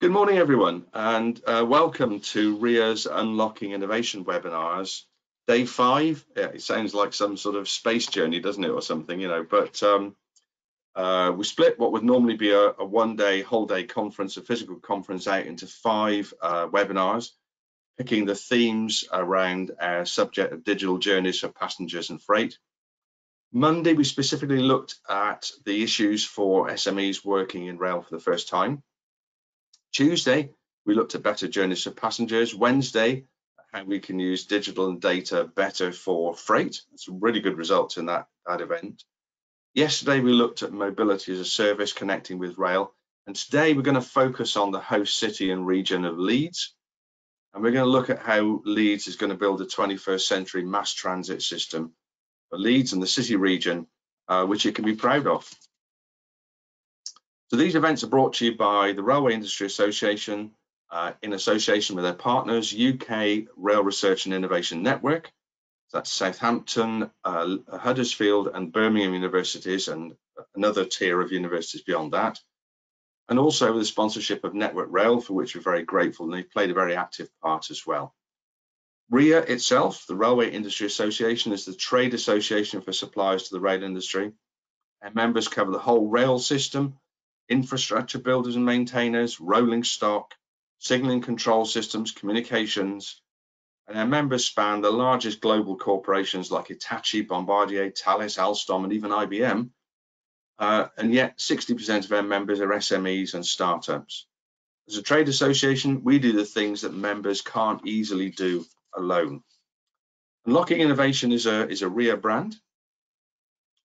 Good morning, everyone, and welcome to RIA's Unlocking Innovation Webinars, Day 5. Yeah, it sounds like some sort of space journey, doesn't it, or something, you know, but we split what would normally be a one-day, whole-day conference, a physical conference, out into 5 webinars, picking the themes around our subject of digital journeys for passengers and freight. Monday, we specifically looked at the issues for SMEs working in rail for the first time. Tuesday, we looked at better journeys for passengers. Wednesday, how we can use digital and data better for freight. Some really good results in that event. Yesterday, we looked at mobility as a service, connecting with rail. And today, we're going to focus on the host city and region of Leeds. And we're going to look at how Leeds is going to build a 21st century mass transit system for Leeds and the city region, which it can be proud of. So these events are brought to you by the Railway Industry Association in association with their partners, UK Rail Research and Innovation Network. That's Southampton, Huddersfield and Birmingham universities, and another tier of universities beyond that. And also with the sponsorship of Network Rail, for which we're very grateful, and they've played a very active part as well. RIA itself, the Railway Industry Association, is the trade association for suppliers to the rail industry. Our members cover the whole rail system, infrastructure builders and maintainers, rolling stock, signalling control systems, communications, and our members span the largest global corporations like Hitachi, Bombardier, Thales, Alstom, and even IBM, and yet 60% of our members are SMEs and startups. As a trade association, we do the things that members can't easily do alone. Unlocking Innovation is a RIA brand.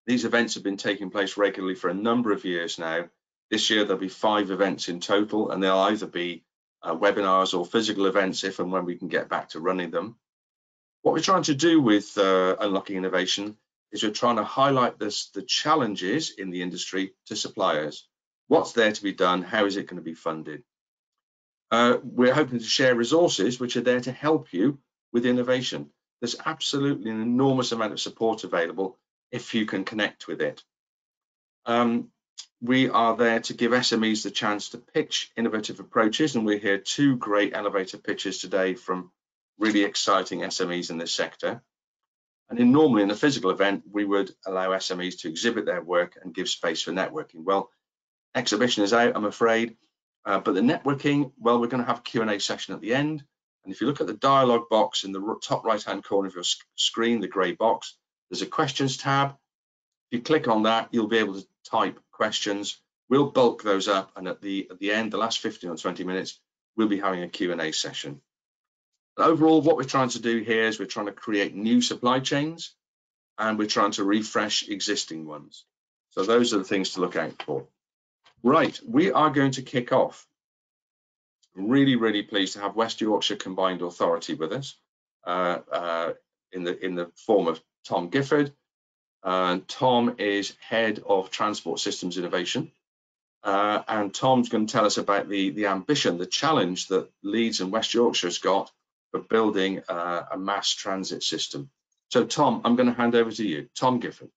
These events have been taking place regularly for a number of years now. This year, there'll be 5 events in total, and they'll either be webinars or physical events if and when we can get back to running them. What we're trying to do with Unlocking Innovation is we're trying to highlight the challenges in the industry to suppliers. What's there to be done? How is it going to be funded? We're hoping to share resources which are there to help you with innovation. There's absolutely an enormous amount of support available if you can connect with it. We are there to give SMEs the chance to pitch innovative approaches, and we hear 2 great elevator pitches today from really exciting SMEs in this sector. And then normally in a physical event, we would allow SMEs to exhibit their work and give space for networking. Well, exhibition is out, I'm afraid, but the networking, well, we're going to have a Q&A session at the end. And if you look at the dialogue box in the top right-hand corner of your screen, the grey box, there's a questions tab. If you click on that, you'll be able to type questions. We'll bulk those up, and at the end, the last 15 or 20 minutes, we'll be having a Q&A session. But overall, what we're trying to do here is we're trying to create new supply chains, and we're trying to refresh existing ones. So those are the things to look out for. Right, we are going to kick off. I'm really, really pleased to have West Yorkshire Combined Authority with us in the form of Tom Gifford. Tom is head of Transport Systems Innovation, and Tom's going to tell us about the ambition, the challenge that Leeds and West Yorkshire has got for building a mass transit system. So Tom, I'm going to hand over to you. Tom Gifford.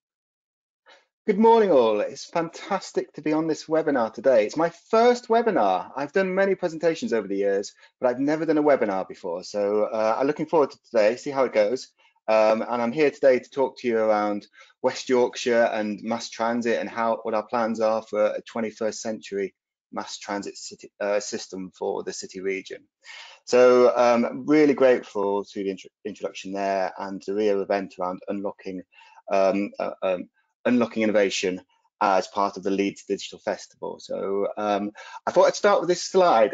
Good morning all. It's fantastic to be on this webinar today. It's my first webinar. I've done many presentations over the years, but I've never done a webinar before. So I'm looking forward to today, see how it goes. And I'm here today to talk to you around West Yorkshire and mass transit and what our plans are for a 21st century mass transit city, system for the city region. So I'm really grateful to the introduction there and the RIA event around unlocking innovation as part of the Leeds Digital Festival. So I thought I'd start with this slide,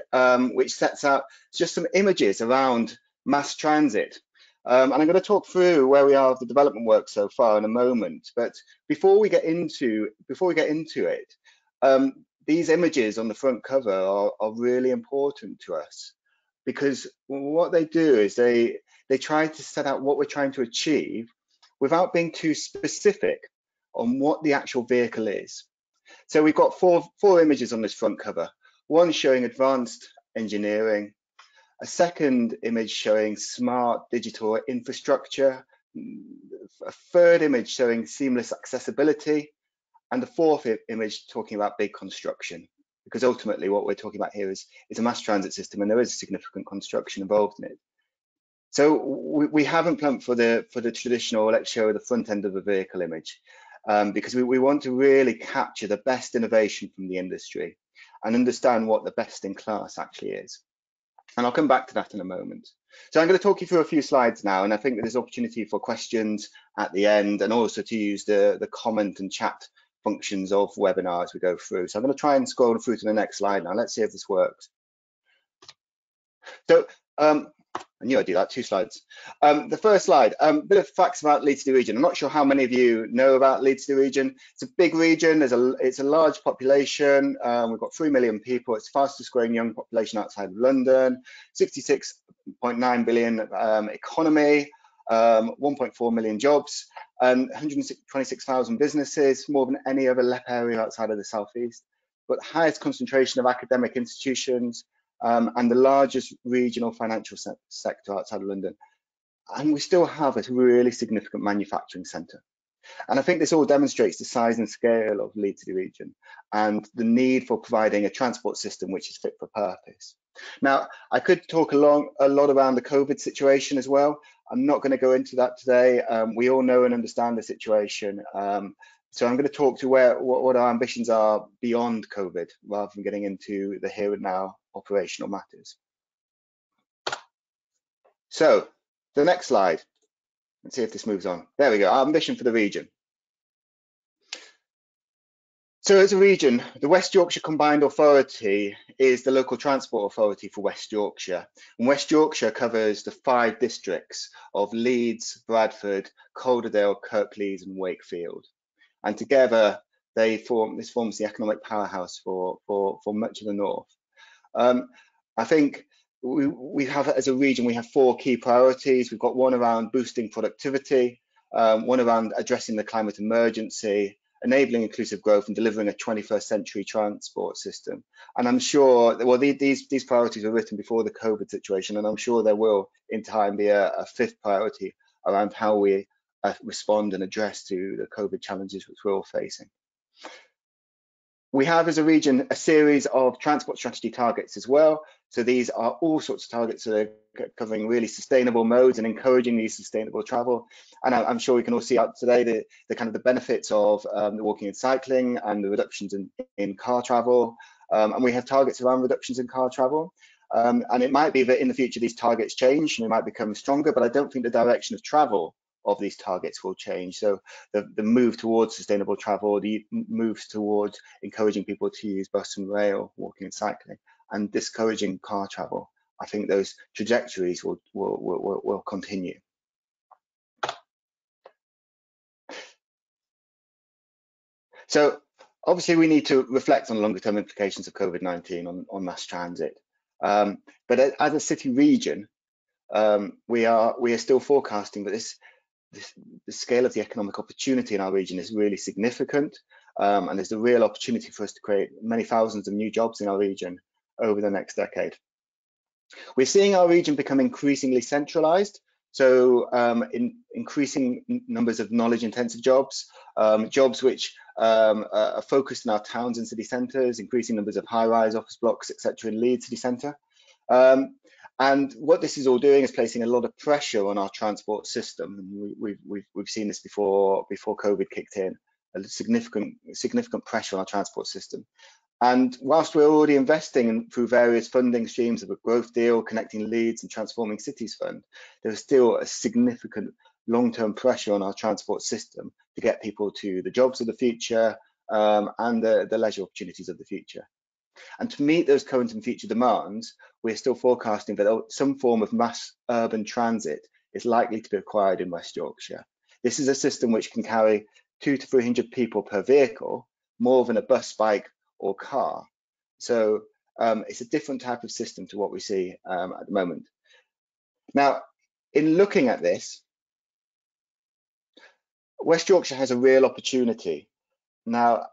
which sets out just some images around mass transit. And I'm going to talk through where we are with the development work so far in a moment. But before we get into it, these images on the front cover are really important to us, because what they do is they try to set out what we're trying to achieve without being too specific on what the actual vehicle is. So we've got four images on this front cover. One showing advanced engineering. A second image showing smart digital infrastructure, a third image showing seamless accessibility, and the fourth image talking about big construction. because ultimately what we're talking about here is a mass transit system, and there is significant construction involved in it. So we haven't plumped for the traditional, let's show the front end of a vehicle image, because we want to really capture the best innovation from the industry and understand what the best in class actually is. And I'll come back to that in a moment. So I'm going to talk you through a few slides now, and I think that there's opportunity for questions at the end, and also to use the comment and chat functions of webinars we go through. So I'm going to try and scroll through to the next slide now. Let's see if this works. So I knew I'd do that, 2 slides. The first slide, a bit of facts about Leeds City region. I'm not sure how many of you know about Leeds City region. It's a big region, it's a large population. We've got 3 million people. It's the fastest growing young population outside of London. 66.9 billion economy, 1.4 million jobs, 126,000 businesses, more than any other LEP area outside of the southeast. But the highest concentration of academic institutions, and the largest regional financial sector outside of London. And we still have a really significant manufacturing centre. And I think this all demonstrates the size and scale of Leeds City region and the need for providing a transport system which is fit for purpose. Now, I could talk a lot around the COVID situation as well. I'm not going to go into that today. We all know and understand the situation. So I'm going to talk to what our ambitions are beyond COVID, rather than getting into the here and now operational matters. So the next slide, let's see if this moves on. There we go, our ambition for the region. So as a region, the West Yorkshire Combined Authority is the local transport authority for West Yorkshire. And West Yorkshire covers the 5 districts of Leeds, Bradford, Calderdale, Kirklees and Wakefield. And together, this forms the economic powerhouse for much of the north. I think we have, as a region, we have 4 key priorities. We've got one around boosting productivity, one around addressing the climate emergency, enabling inclusive growth and delivering a 21st century transport system. And I'm sure, well, these priorities were written before the COVID situation, and I'm sure there will in time be a 5th priority around how we respond and address to the COVID challenges which we're all facing. We have, as a region, a series of transport strategy targets as well. So these are all sorts of targets that are covering really sustainable modes and encouraging these sustainable travel. And I'm sure we can all see out today the kind of the benefits of the walking and cycling and the reductions in car travel. And we have targets around reductions in car travel. And it might be that in the future these targets change and they might become stronger, but I don't think the direction of travel of these targets will change. So the move towards sustainable travel, the moves towards encouraging people to use bus and rail, walking and cycling, and discouraging car travel. I think those trajectories will continue. So obviously we need to reflect on longer term implications of COVID-19 on mass transit. But as a city region, we are still forecasting that the scale of the economic opportunity in our region is really significant, and there's a real opportunity for us to create many thousands of new jobs in our region over the next decade. We're seeing our region become increasingly centralized, so in increasing numbers of knowledge-intensive jobs, jobs which are focused in our towns and city centres, increasing numbers of high-rise office blocks, etc. in Leeds City Centre. And what this is all doing is placing a lot of pressure on our transport system. We've seen this before COVID kicked in, a significant pressure on our transport system. And whilst we're already investing through various funding streams of a growth deal, Connecting Leeds and Transforming Cities Fund, there is still a significant long-term pressure on our transport system to get people to the jobs of the future and the leisure opportunities of the future. And to meet those current and future demands, we're still forecasting that some form of mass urban transit is likely to be required in West Yorkshire. This is a system which can carry 200 to 300 people per vehicle, more than a bus, bike or car. So it's a different type of system to what we see at the moment. Now, in looking at this, West Yorkshire has a real opportunity. Now,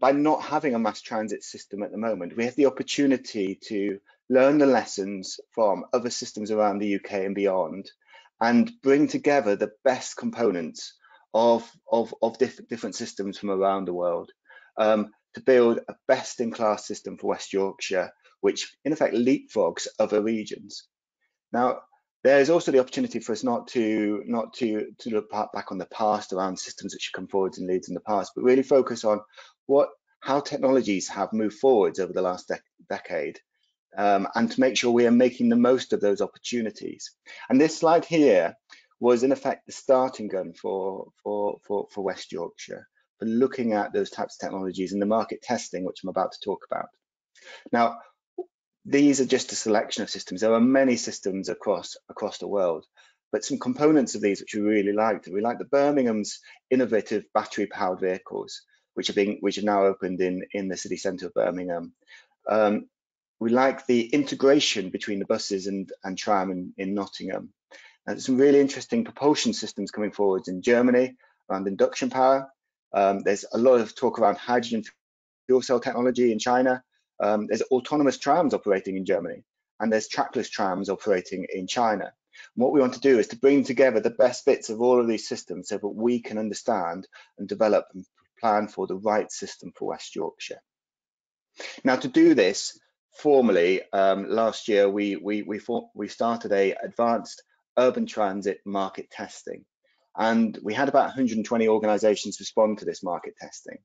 by not having a mass transit system at the moment, we have the opportunity to learn the lessons from other systems around the UK and beyond, and bring together the best components of different systems from around the world to build a best-in-class system for West Yorkshire, which in effect leapfrogs other regions. Now, there's also the opportunity for us not to look back on the past around systems that should come forwards in Leeds in the past, but really focus on how technologies have moved forwards over the last decade, and to make sure we are making the most of those opportunities. And this slide here was in effect the starting gun for West Yorkshire, for looking at those types of technologies and the market testing, which I'm about to talk about. Now, these are just a selection of systems. There are many systems across the world, but some components of these which we really liked. We liked the Birmingham's innovative battery-powered vehicles, which are now opened in the city centre of Birmingham. We like the integration between the buses and tram in Nottingham. And some really interesting propulsion systems coming forwards in Germany around induction power. There's a lot of talk around hydrogen fuel cell technology in China. There's autonomous trams operating in Germany, and there's trackless trams operating in China. And what we want to do is to bring together the best bits of all of these systems so that we can understand and develop and plan for the right system for West Yorkshire. Now, to do this formally, last year we started a advanced urban transit market testing, and we had about 120 organisations respond to this market testing.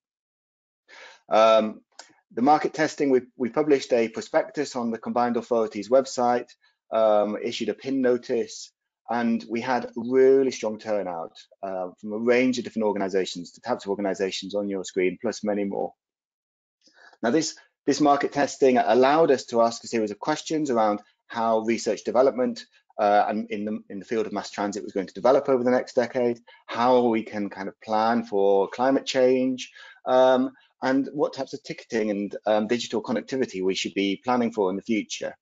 The market testing, we published a prospectus on the Combined Authority's website, issued a PIN notice, and we had a really strong turnout from a range of different organisations, the types of organisations on your screen, plus many more. Now, this market testing allowed us to ask a series of questions around how research development in the field of mass transit was going to develop over the next decade, how we can kind of plan for climate change, and what types of ticketing and digital connectivity we should be planning for in the future.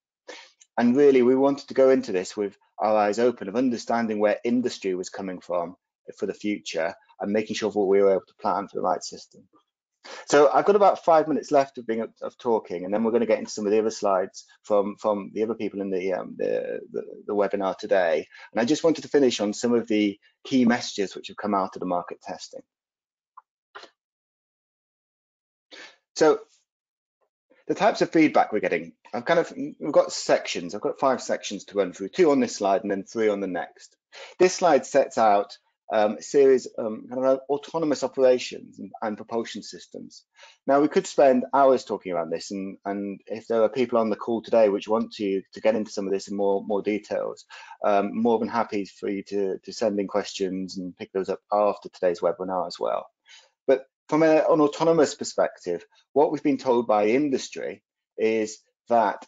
And really, we wanted to go into this with our eyes open of understanding where industry was coming from for the future and making sure that we were able to plan for the right system. So I've got about 5 minutes left of talking, and then we're going to get into some of the other slides from the other people in the webinar today. And I just wanted to finish on some of the key messages which have come out of the market testing. So the types of feedback we're getting, we've got sections. I've got 5 sections to run through, 2 on this slide and then 3 on the next. This slide sets out a series of autonomous operations and propulsion systems. Now, we could spend hours talking around this, and if there are people on the call today which want to get into some of this in more details, more than happy for you to send in questions and pick those up after today's webinar as well. But from an autonomous perspective, what we've been told by industry is that,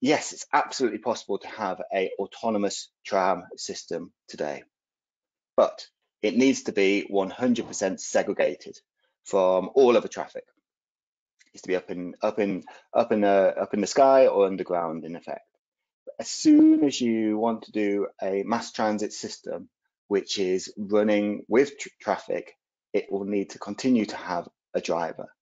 yes, it's absolutely possible to have an autonomous tram system today, but it needs to be 100% segregated from all other traffic. It needs to be up in the sky or underground, in effect. But as soon as you want to do a mass transit system which is running with traffic, it will need to continue to have a driver.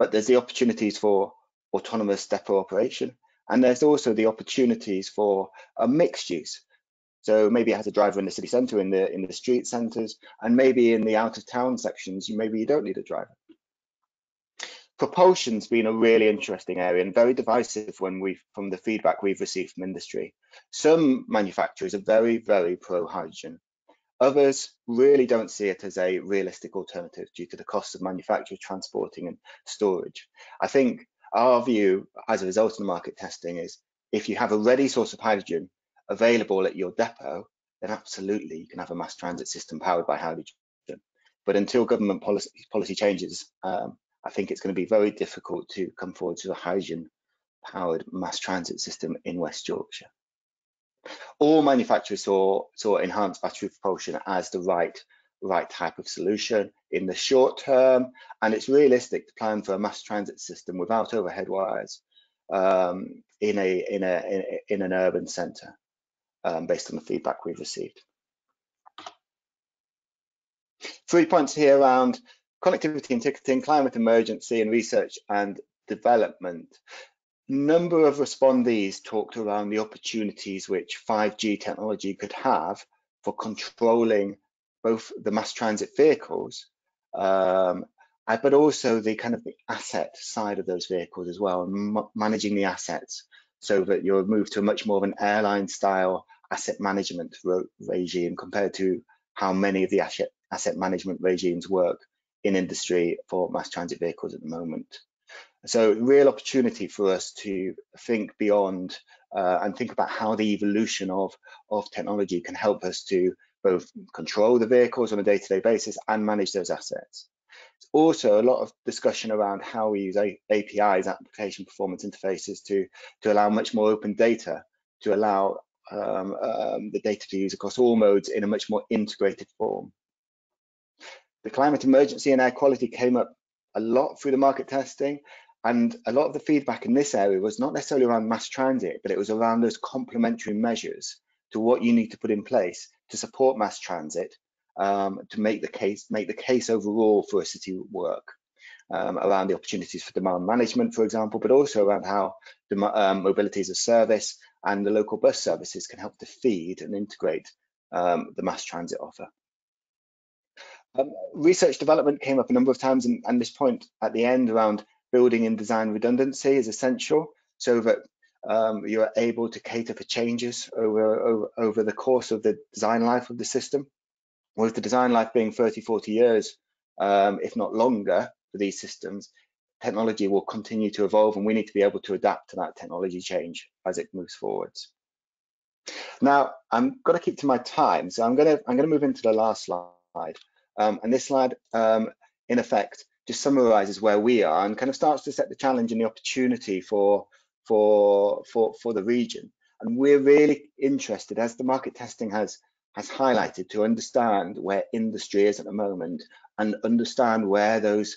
But there's the opportunities for autonomous depot operation, and there's also the opportunities for a mixed use. So maybe it has a driver in the city centre, in the street centres, and maybe in the out of town sections, maybe you don't need a driver. Propulsion's been a really interesting area and very divisive from the feedback we've received from industry. Some manufacturers are very, very pro hydrogen. Others really don't see it as a realistic alternative due to the cost of manufacture, transporting and storage. I think our view as a result of the market testing is if you have a ready source of hydrogen available at your depot, then absolutely you can have a mass transit system powered by hydrogen. But until government policy changes, I think it's going to be very difficult to come forward to a hydrogen powered mass transit system in West Yorkshire. All manufacturers saw enhanced battery propulsion as the right type of solution in the short term, and it's realistic to plan for a mass transit system without overhead wires in an urban centre, based on the feedback we've received. 3 points here around connectivity and ticketing, climate emergency, and research and development. Number of respondees talked around the opportunities which 5G technology could have for controlling both the mass transit vehicles but also the kind of the asset side of those vehicles as well, and managing the assets so that you'll move to a much more of an airline style asset management regime compared to how many of the asset management regimes work in industry for mass transit vehicles at the moment. So real opportunity for us to think beyond and think about how the evolution of technology can help us to both control the vehicles on a day-to-day basis and manage those assets. It's also a lot of discussion around how we use APIs, application performance interfaces, to allow much more open data, to allow the data to use across all modes in a much more integrated form. The climate emergency and air quality came up a lot through the market testing, and a lot of the feedback in this area was not necessarily around mass transit, but it was around those complementary measures to what you need to put in place to support mass transit, to make the case overall for a city work, around the opportunities for demand management, for example, but also around how the mobility as a service and the local bus services can help to feed and integrate the mass transit offer. Research development came up a number of times, and this point at the end around building and design redundancy is essential, so that you're able to cater for changes over the course of the design life of the system. With the design life being 30, 40 years, if not longer for these systems, technology will continue to evolve, and we need to be able to adapt to that technology change as it moves forwards. Now, I'm going to keep to my time, so I'm going to move into the last slide. And this slide, in effect, just summarizes where we are and kind of starts to set the challenge and the opportunity for the region. And we're really interested, as the market testing has highlighted, to understand where industry is at the moment and understand where those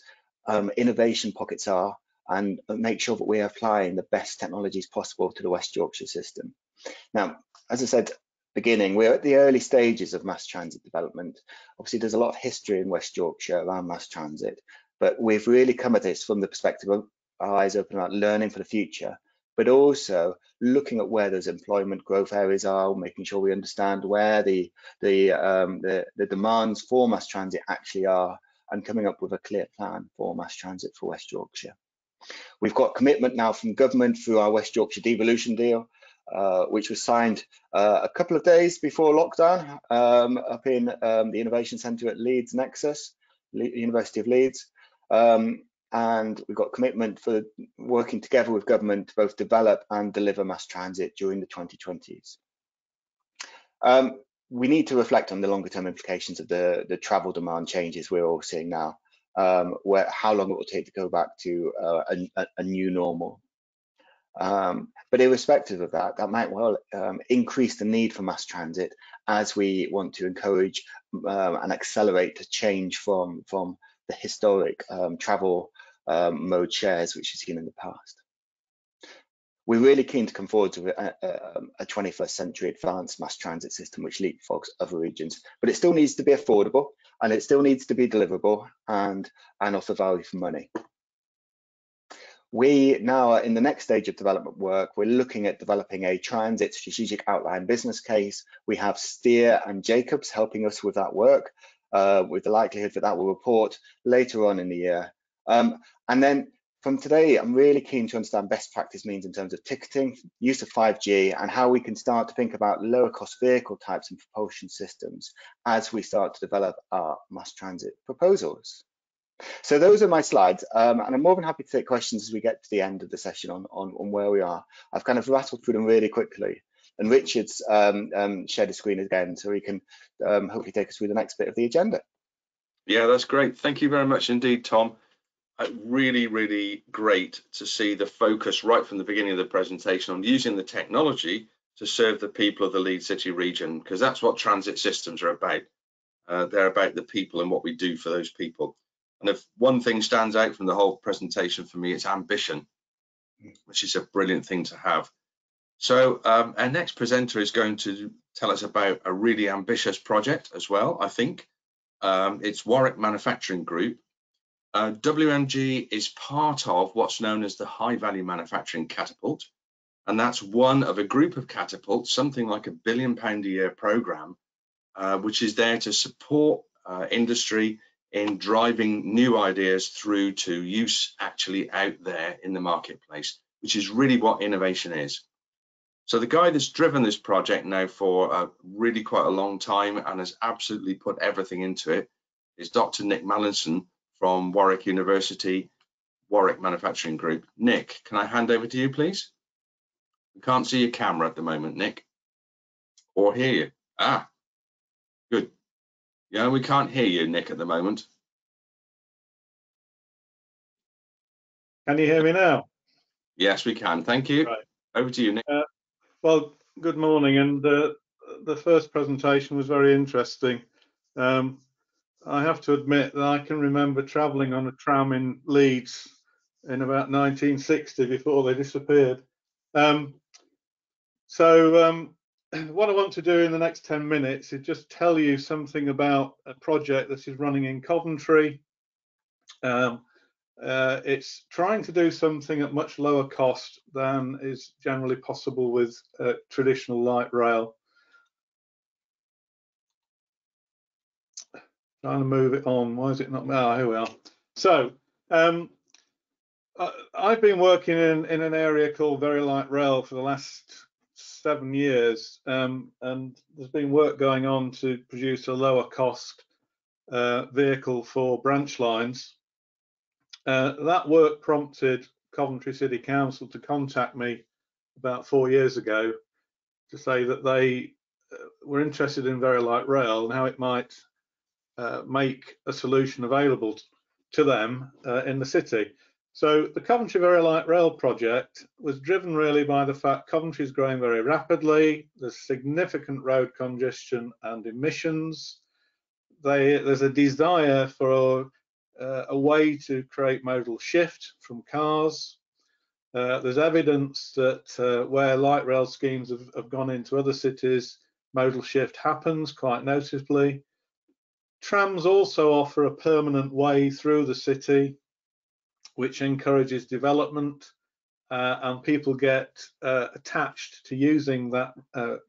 innovation pockets are, and make sure that we're applying the best technologies possible to the West Yorkshire system. Now, as I said, beginning, we're at the early stages of mass transit development. Obviously, there's a lot of history in West Yorkshire around mass transit, but we've really come at this from the perspective of our eyes open about learning for the future, but also looking at where those employment growth areas are, making sure we understand where the demands for mass transit actually are, and coming up with a clear plan for mass transit for West Yorkshire. We've got commitment now from government through our West Yorkshire devolution deal, which was signed a couple of days before lockdown up in the Innovation Centre at Leeds Nexus, University of Leeds. And we've got commitment for working together with government to both develop and deliver mass transit during the 2020s. We need to reflect on the longer term implications of the travel demand changes we're all seeing now, how long it will take to go back to a new normal. But irrespective of that, that might well increase the need for mass transit as we want to encourage and accelerate the change from the historic travel mode shares which you've seen in the past. We're really keen to come forward to a 21st century advanced mass transit system which leapfrogs other regions, but it still needs to be affordable, and it still needs to be deliverable and offer value for money. We now are in the next stage of development work. We're looking at developing a transit strategic outline business case. We have Steer and Jacobs helping us with that work, with the likelihood that will report later on in the year. And then from today, I'm really keen to understand best practice means in terms of ticketing, use of 5G, and how we can start to think about lower cost vehicle types and propulsion systems as we start to develop our mass transit proposals. So those are my slides, and I'm more than happy to take questions as we get to the end of the session on where we are. I've kind of rattled through them really quickly, and Richard's shared his screen again, so he can hopefully take us through the next bit of the agenda. Yeah, that's great. Thank you very much indeed, Tom. Really, really great to see the focus right from the beginning of the presentation on using the technology to serve the people of the Leeds City region, because that's what transit systems are about. They're about the people and what we do for those people. And if one thing stands out from the whole presentation for me, it's ambition, which is a brilliant thing to have. So our next presenter is going to tell us about a really ambitious project as well, I think. It's Warwick Manufacturing Group. WMG is part of what's known as the High Value Manufacturing Catapult. And that's one of a group of catapults, something like a £1 billion a year programme, which is there to support industry in driving new ideas through to use actually out there in the marketplace, which is really what innovation is. So the guy that's driven this project now for really quite a long time and has absolutely put everything into it is Dr. Nick Mallinson from Warwick University, Warwick Manufacturing Group. Nick, can I hand over to you, please? We can't see your camera at the moment, Nick, or hear you. Ah, good. Yeah, we can't hear you, Nick, at the moment. Can you hear me now? Yes, we can. Thank you. Right. Over to you, Nick. Well, good morning, and the first presentation was very interesting. I have to admit that I can remember travelling on a tram in Leeds in about 1960 before they disappeared. What I want to do in the next 10 minutes is just tell you something about a project that is running in Coventry. It's trying to do something at much lower cost than is generally possible with traditional light rail. Trying to move it on. Why is it not? Oh, here we are. So I've been working in an area called Very Light Rail for the last 7 years, and there's been work going on to produce a lower cost vehicle for branch lines. That work prompted Coventry City Council to contact me about 4 years ago to say that they were interested in Very Light Rail and how it might make a solution available to them in the city. So the Coventry Very Light Rail project was driven really by the fact Coventry is growing very rapidly. There's significant road congestion and emissions. There's a desire for a way to create modal shift from cars. There's evidence that where light rail schemes have gone into other cities, modal shift happens quite noticeably. Trams also offer a permanent way through the city, which encourages development, and people get attached to using that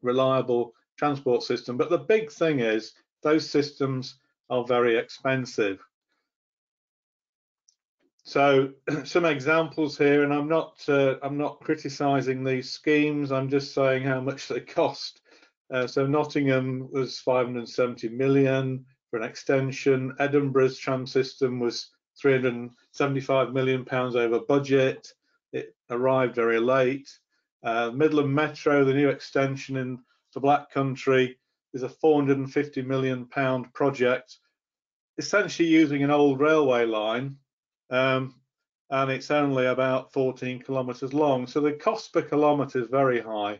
reliable transport system. But the big thing is those systems are very expensive. So some examples here, and I'm not criticising these schemes. I'm just saying how much they cost. So Nottingham was 570 million for an extension. Edinburgh's tram system was 375 million pounds over budget. It arrived very late. Midland Metro, the new extension in the Black Country, is a 450 million pound project, essentially using an old railway line. And it's only about 14 kilometres long. So the cost per kilometre is very high,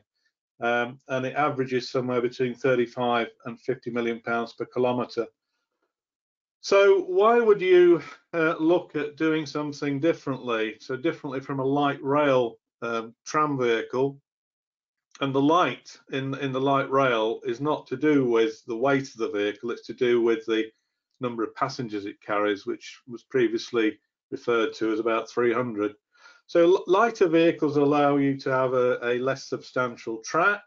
and it averages somewhere between 35 and 50 million pounds per kilometre. So why would you look at doing something differently? So differently from a light rail tram vehicle. And the light in the light rail is not to do with the weight of the vehicle, it's to do with the number of passengers it carries, which was previously referred to as about 300. So lighter vehicles allow you to have a less substantial track,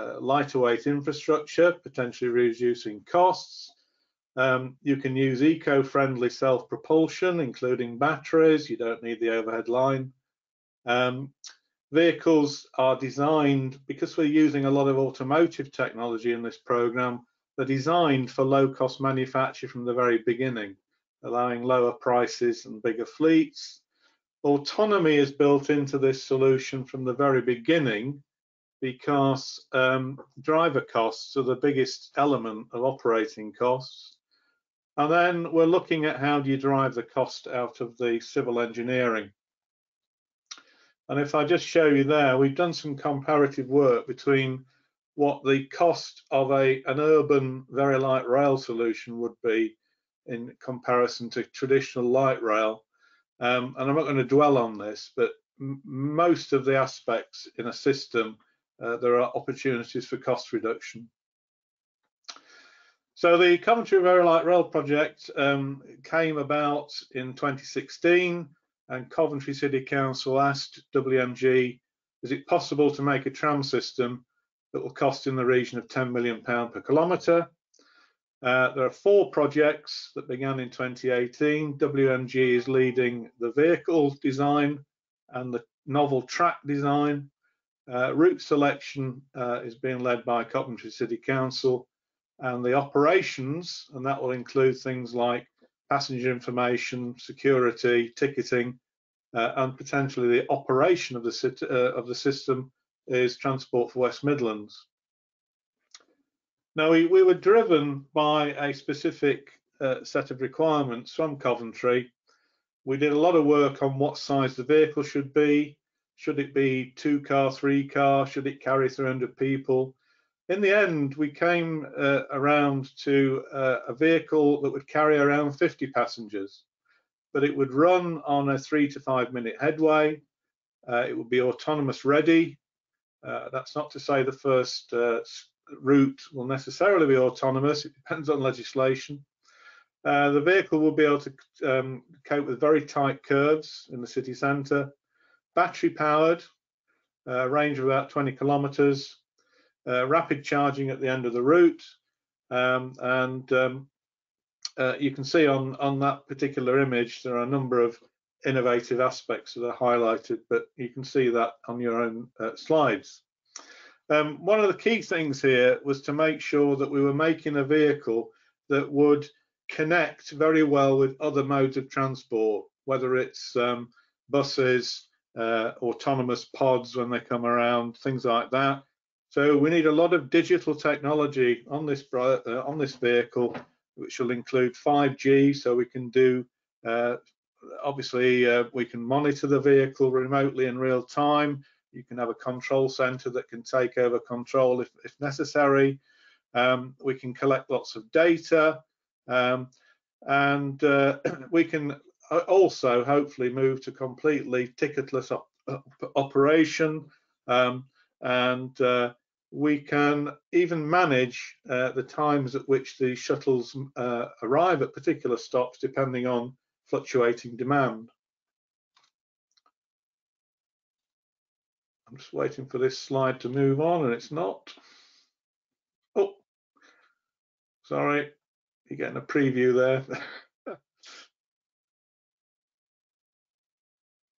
lighter weight infrastructure, potentially reducing costs. You can use eco-friendly self-propulsion, including batteries. You don't need the overhead line. Vehicles are designed, because we're using a lot of automotive technology in this program, they're designed for low-cost manufacture from the very beginning, allowing lower prices and bigger fleets. Autonomy is built into this solution from the very beginning because driver costs are the biggest element of operating costs. And then we're looking at how do you drive the cost out of the civil engineering. And if I just show you there, we've done some comparative work between what the cost of an urban very light rail solution would be in comparison to traditional light rail, and I'm not going to dwell on this, but most of the aspects in a system, there are opportunities for cost reduction. So the Coventry Very Light Rail project came about in 2016, and Coventry City Council asked WMG, is it possible to make a tram system that will cost in the region of £10 million per kilometre? There are four projects that began in 2018. WMG is leading the vehicle design and the novel track design. Route selection is being led by Coventry City Council, and the operations, and that will include things like passenger information, security, ticketing, and potentially the operation of the system is Transport for West Midlands. Now, we were driven by a specific set of requirements from Coventry. We did a lot of work on what size the vehicle should be. Should it be 2 car, 3 car? Should it carry 300 people? In the end, we came around to a vehicle that would carry around 50 passengers, but it would run on a 3 to 5 minute headway. It would be autonomous ready. That's not to say the first route will necessarily be autonomous. It depends on legislation. The vehicle will be able to cope with very tight curves in the city centre. Battery powered, a range of about 20 kilometres, rapid charging at the end of the route, you can see on that particular image there are a number of innovative aspects that are highlighted, but you can see that on your own slides. One of the key things here was to make sure that we were making a vehicle that would connect very well with other modes of transport, whether it's buses, autonomous pods when they come around, things like that. So we need a lot of digital technology on this vehicle, which will include 5G, so we can do, obviously, we can monitor the vehicle remotely in real time. You can have a control center that can take over control if necessary. We can collect lots of data, we can also hopefully move to completely ticketless operation, we can even manage the times at which the shuttles arrive at particular stops depending on fluctuating demand. I'm just waiting for this slide to move on, and it's not. Oh, sorry, you're getting a preview there.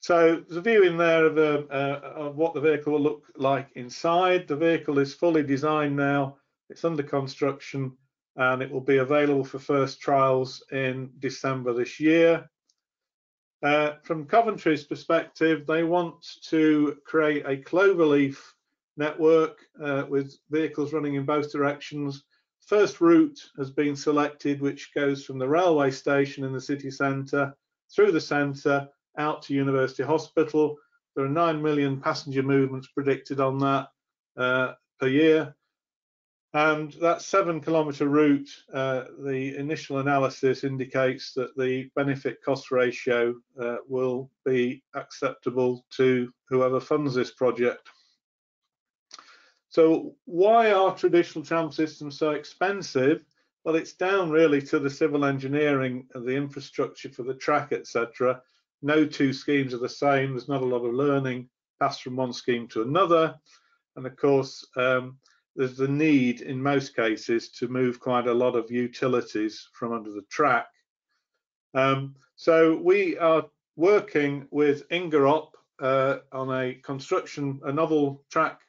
So there's a view in there of what the vehicle will look like inside. The vehicle is fully designed now. It's under construction, and it will be available for first trials in December this year. From Coventry's perspective, they want to create a cloverleaf network with vehicles running in both directions. First route has been selected, which goes from the railway station in the city centre, through the centre, out to University Hospital. There are 9 million passenger movements predicted on that per year. And that 7 kilometre route, the initial analysis indicates that the benefit cost ratio will be acceptable to whoever funds this project. So why are traditional tram systems so expensive? Well, it's down really to the civil engineering of the infrastructure for the track, etc. No two schemes are the same. There's not a lot of learning passed from one scheme to another. And of course, there's the need in most cases to move quite a lot of utilities from under the track. So we are working with Ingerop on a novel track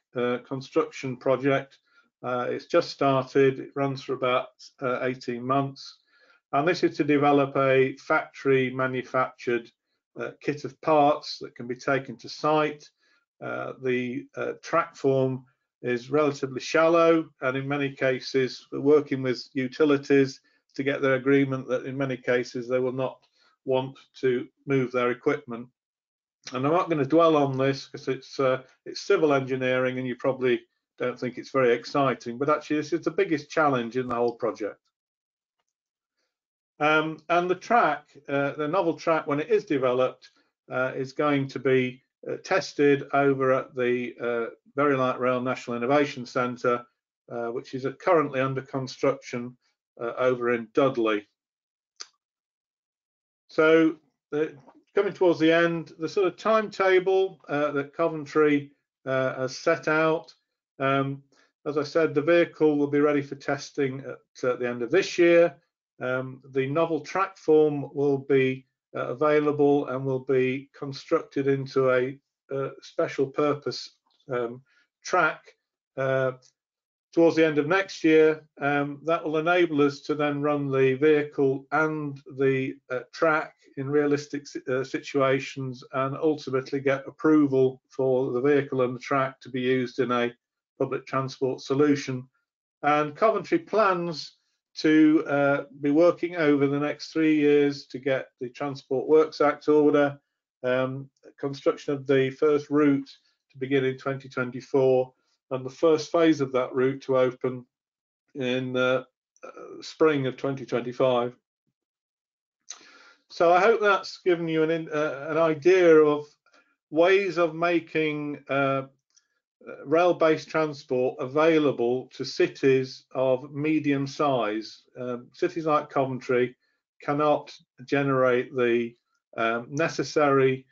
construction project. It's just started. It runs for about 18 months. And this is to develop a factory manufactured kit of parts that can be taken to site. The track form is relatively shallow, and in many cases we're working with utilities to get their agreement that in many cases they will not want to move their equipment. And I'm not going to dwell on this because it's civil engineering and you probably don't think it's very exciting, but actually this is the biggest challenge in the whole project. And the track, the novel track, when it is developed, is going to be tested over at the Very Light Rail National Innovation Centre, which is currently under construction over in Dudley. So coming towards the end, the sort of timetable that Coventry has set out, As I said, the vehicle will be ready for testing at the end of this year. The novel track form will be available and will be constructed into a special purpose track towards the end of next year. That will enable us to then run the vehicle and the track in realistic situations and ultimately get approval for the vehicle and the track to be used in a public transport solution. And Coventry plans to be working over the next 3 years to get the Transport Works Act order, construction of the first route to begin in 2024, and the first phase of that route to open in spring of 2025. So I hope that's given you an idea of ways of making rail-based transport available to cities of medium size. Cities like Coventry cannot generate the necessary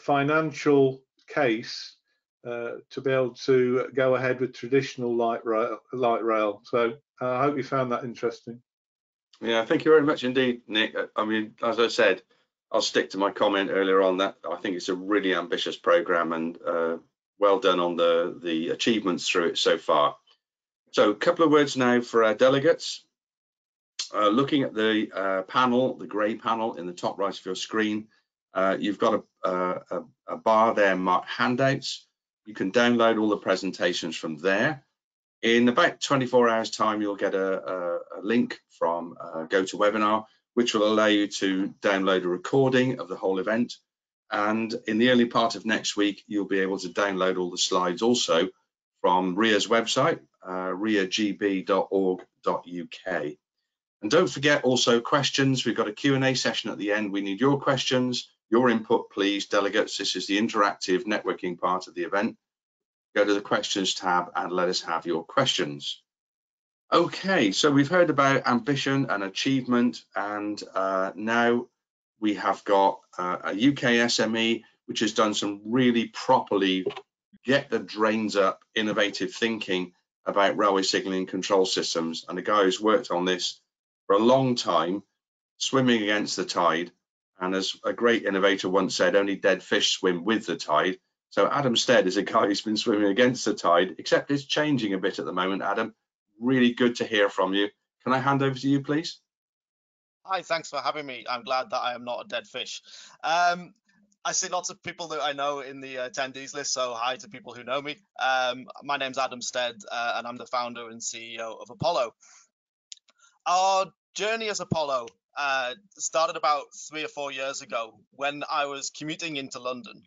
financial case to be able to go ahead with traditional light rail. So I hope you found that interesting. Yeah, thank you very much indeed, Nick. I mean, as I said, I'll stick to my comment earlier on that I think it's a really ambitious program, and well done on the achievements through it so far. So a couple of words now for our delegates. Looking at the panel, the grey panel in the top right of your screen, you've got a bar there marked handouts. You can download all the presentations from there. In about 24 hours time, you'll get a link from GoToWebinar, which will allow you to download a recording of the whole event. And in the early part of next week, you'll be able to download all the slides also from RIA's website, riagb.org.uk. And don't forget also questions. We've got a Q&A session at the end. We need your questions, your input, please, delegates. This is the interactive networking part of the event. Go to the questions tab and let us have your questions. Okay, so we've heard about ambition and achievement, and now we have got a UK SME, which has done some really properly get the drains up innovative thinking about railway signalling control systems. And a guy who's worked on this for a long time, swimming against the tide. And as a great innovator once said, only dead fish swim with the tide. So Adam Stead is a guy who's been swimming against the tide, except it's changing a bit at the moment. Adam, really good to hear from you. Can I hand over to you, please? Hi, thanks for having me. I'm glad that I am not a dead fish. I see lots of people that I know in the attendees list, so hi to people who know me. My name's Adam Stead, and I'm the founder and CEO of Apollo. Our journey as Apollo started about 3 or 4 years ago when I was commuting into London.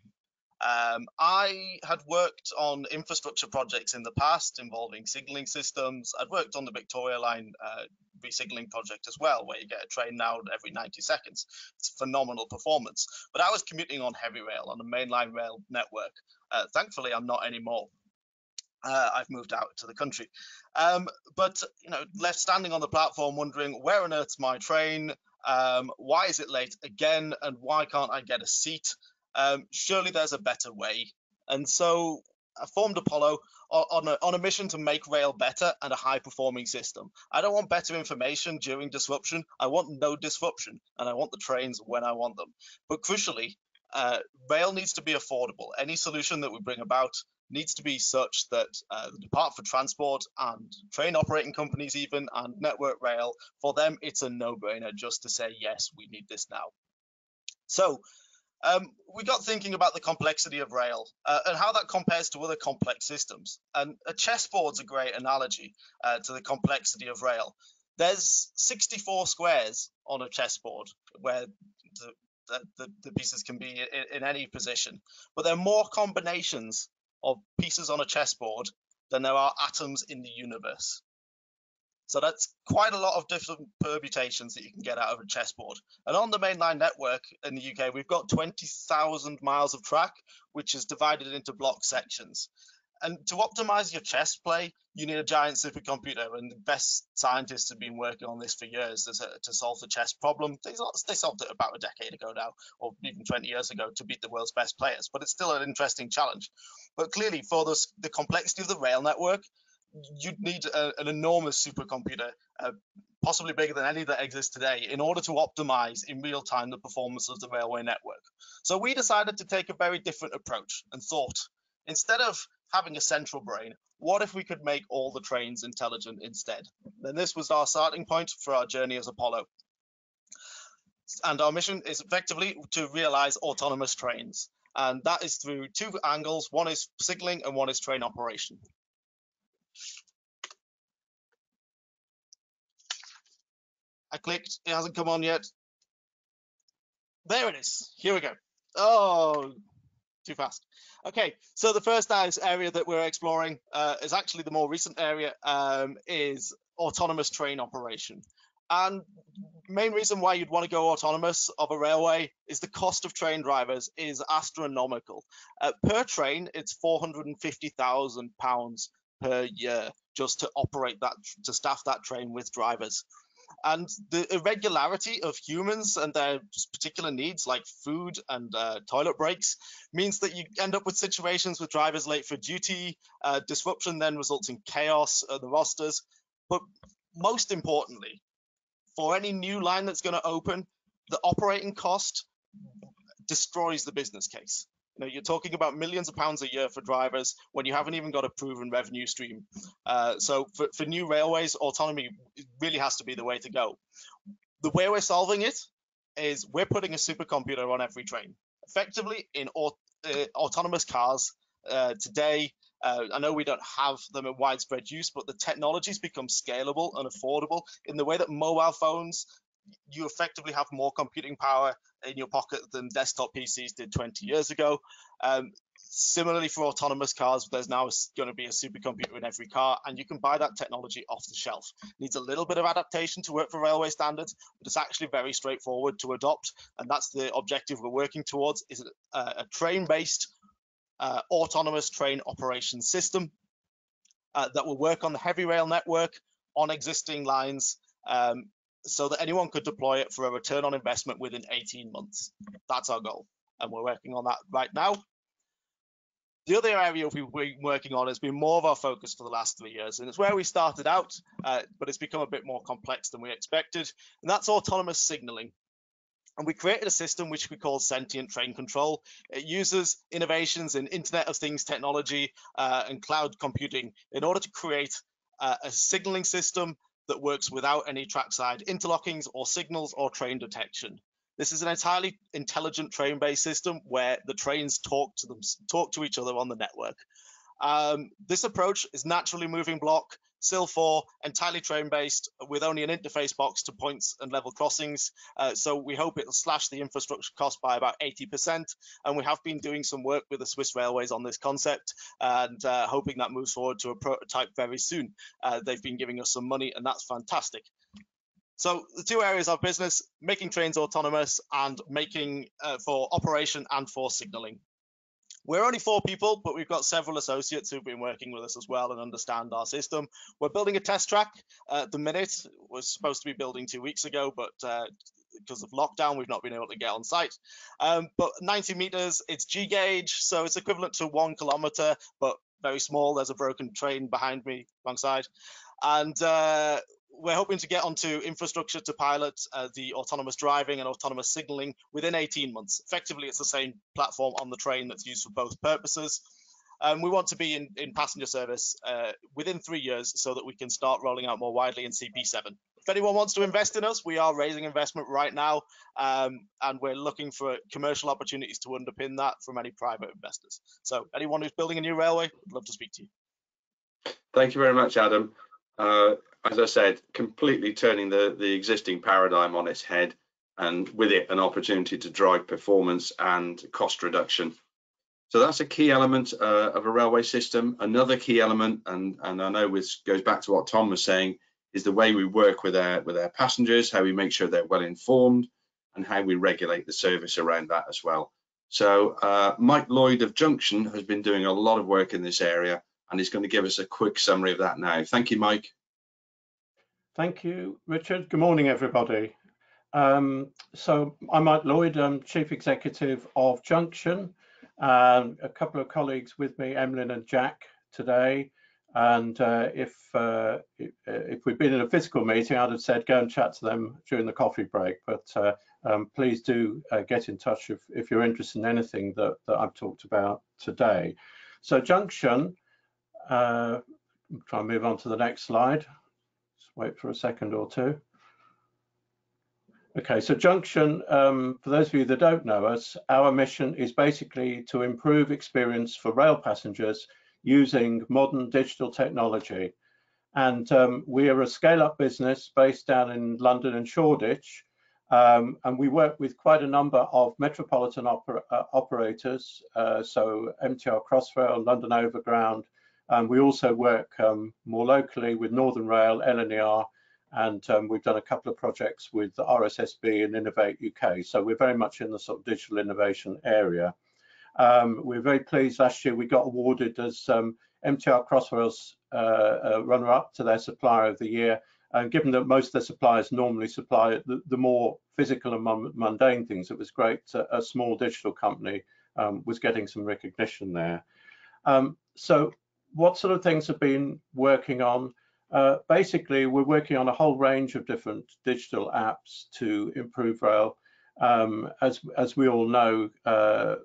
I had worked on infrastructure projects in the past involving signalling systems. I'd worked on the Victoria Line signalling project as well, where you get a train now every 90 seconds. It's a phenomenal performance. But I was commuting on heavy rail, on the mainline rail network. Thankfully, I'm not anymore. I've moved out to the country. But, you know, left standing on the platform wondering, where on earth's my train? Why is it late again? And why can't I get a seat? Surely there's a better way. And so I formed Apollo on a mission to make rail better and a high-performing system. I don't want better information during disruption. I want no disruption, and I want the trains when I want them. But crucially, rail needs to be affordable. Any solution that we bring about needs to be such that the Department for Transport and train operating companies even, and Network Rail, for them, it's a no-brainer just to say, yes, we need this now. So we got thinking about the complexity of rail and how that compares to other complex systems. And a chessboard's a great analogy to the complexity of rail. There's 64 squares on a chessboard where the pieces can be in any position. But there are more combinations of pieces on a chessboard than there are atoms in the universe. So that's quite a lot of different permutations that you can get out of a chessboard. And on the mainline network in the UK, we've got 20,000 miles of track, which is divided into block sections. And to optimize your chess play, you need a giant supercomputer, and the best scientists have been working on this for years to solve the chess problem. They solved it about a decade ago now, or even 20 years ago, to beat the world's best players, but it's still an interesting challenge. But clearly, for the complexity of the rail network, you'd need an enormous supercomputer, possibly bigger than any that exists today, in order to optimize in real time the performance of the railway network. So we decided to take a very different approach and thought, instead of having a central brain, what if we could make all the trains intelligent instead? Then this was our starting point for our journey as Apollo. And our mission is effectively to realize autonomous trains. And that is through two angles. One is signaling and one is train operation. I clicked, it hasn't come on yet. There it is, here we go. Oh, too fast. Okay, so the first area that we're exploring is actually the more recent area, is autonomous train operation. And the main reason why you'd want to go autonomous of a railway is the cost of train drivers is astronomical. Per train, it's £450,000 per year just to operate that, to staff that train with drivers. And the irregularity of humans and their particular needs like food and toilet breaks means that you end up with situations with drivers late for duty, disruption then results in chaos at the rosters. But most importantly, for any new line that's going to open, the operating cost destroys the business case. You know, you're talking about millions of pounds a year for drivers when you haven't even got a proven revenue stream. So for new railways, autonomy really has to be the way to go. The way we're solving it is we're putting a supercomputer on every train. Effectively, in autonomous cars today, I know we don't have them in widespread use, but the technology's become scalable and affordable in the way that mobile phones, you effectively have more computing power in your pocket than desktop PCs did 20 years ago. Similarly for autonomous cars, there's now going to be a supercomputer in every car, and you can buy that technology off the shelf. It needs a little bit of adaptation to work for railway standards, but it's actually very straightforward to adopt, and that's the objective we're working towards, is a train-based autonomous train operation system that will work on the heavy rail network on existing lines, so that anyone could deploy it for a return on investment within 18 months. That's our goal, and we're working on that right now. The other area we've been working on has been more of our focus for the last 3 years, and it's where we started out, but it's become a bit more complex than we expected, and that's autonomous signaling. And we created a system which we call Sentient Train Control. It uses innovations in Internet of Things technology and cloud computing in order to create a signaling system that works without any trackside interlockings or signals or train detection. This is an entirely intelligent train-based system where the trains talk to each other on the network. This approach is naturally moving block, SIL4, entirely train-based, with only an interface box to points and level crossings. So we hope it'll slash the infrastructure cost by about 80%. And we have been doing some work with the Swiss Railways on this concept and hoping that moves forward to a prototype very soon. They've been giving us some money, and that's fantastic. So the two areas of business, making trains autonomous and making for operation and for signaling. We're only 4 people, but we've got several associates who've been working with us as well and understand our system. We're building a test track at the minute. It was supposed to be building 2 weeks ago, but because of lockdown, we've not been able to get on site. But 90 meters, it's G gauge, so it's equivalent to 1 kilometer, but very small. There's a broken train behind me, alongside. And we're hoping to get onto infrastructure to pilot the autonomous driving and autonomous signaling within 18 months. Effectively, it's the same platform on the train that's used for both purposes. We want to be in passenger service within 3 years so that we can start rolling out more widely in CP7. If anyone wants to invest in us, we are raising investment right now, and we're looking for commercial opportunities to underpin that from any private investors. So anyone who's building a new railway, would love to speak to you. Thank you very much, Adam. As I said, completely turning the existing paradigm on its head, and with it an opportunity to drive performance and cost reduction. So that's a key element of a railway system. Another key element, and I know this goes back to what Tom was saying, is the way we work with our passengers, how we make sure they're well informed, and how we regulate the service around that as well. So Mike Lloyd of Junction has been doing a lot of work in this area, and he's going to give us a quick summary of that now. Thank you, Mike. Thank you, Richard. Good morning, everybody. So I'm Mike Lloyd, I'm Chief Executive of Junction. A couple of colleagues with me, Emlyn and Jack, today. And if we'd been in a physical meeting, I'd have said go and chat to them during the coffee break. But please do get in touch if you're interested in anything that I've talked about today. So Junction, try and move on to the next slide. Just wait for a second or two. Okay, so Junction, for those of you that don't know us, our mission is basically to improve experience for rail passengers using modern digital technology. And we are a scale-up business based down in London and Shoreditch, and we work with quite a number of metropolitan operators, so MTR, Crossrail, London Overground, and we also work more locally with Northern Rail, LNER, and we've done a couple of projects with the RSSB and Innovate UK. So we're very much in the sort of digital innovation area. We're very pleased last year we got awarded as MTR Crossrail's runner-up to their Supplier of the Year. And given that most of their suppliers normally supply the more physical and mundane things, it was great a small digital company was getting some recognition there. So what sort of things have been working on? Basically, we're working on a whole range of different digital apps to improve rail. As we all know,